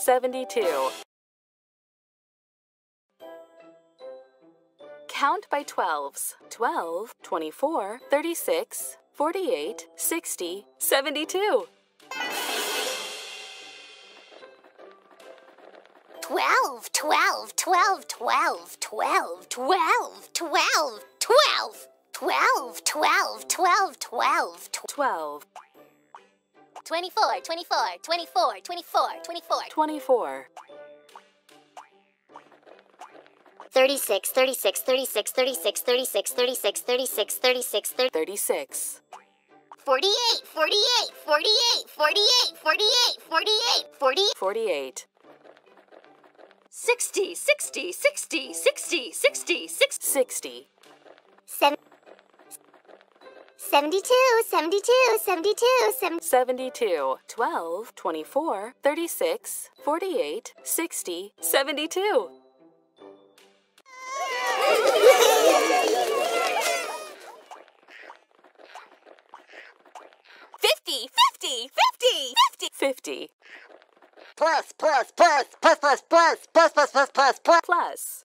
72. Count by 12s. 12, 24, 36, 48, 60, 72. 12, 12, 12, 12, 12, 12, 12, 12. 12, 12, 12, 12, 12. 24, 24, 24, 24, 24. 24. 36, 36, 36, 36, 36, 36, 36, 36, 36. 48, 48, 48, 48, 48, 48, 40, 48. 60, 60, 60, 60, 60, 60. 72, 72, 72, 72. 12, 24, 36, 48, 60, 72. 50, 50, 50, 50, 50. Plus, plus, plus, plus, plus, plus, plus, plus, plus, plus, plus, plus.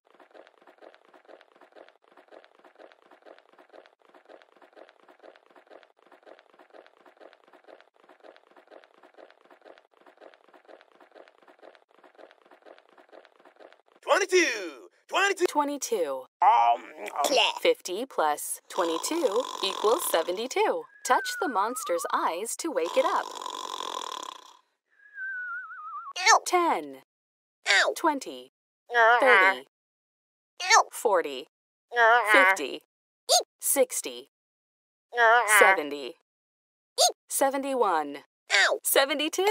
22, 22, 22. 50 plus 22 equals 72. Touch the monster's eyes to wake it up. Ow. 10. Ow. 20. 30. Ow. 40. 50. Eek. 60. 70. Eek. 71. Ow. 72.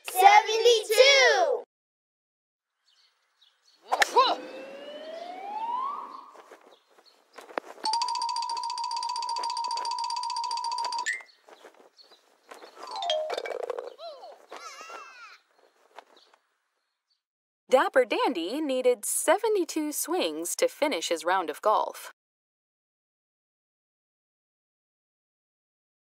72. Dapper Dandy needed 72 swings to finish his round of golf.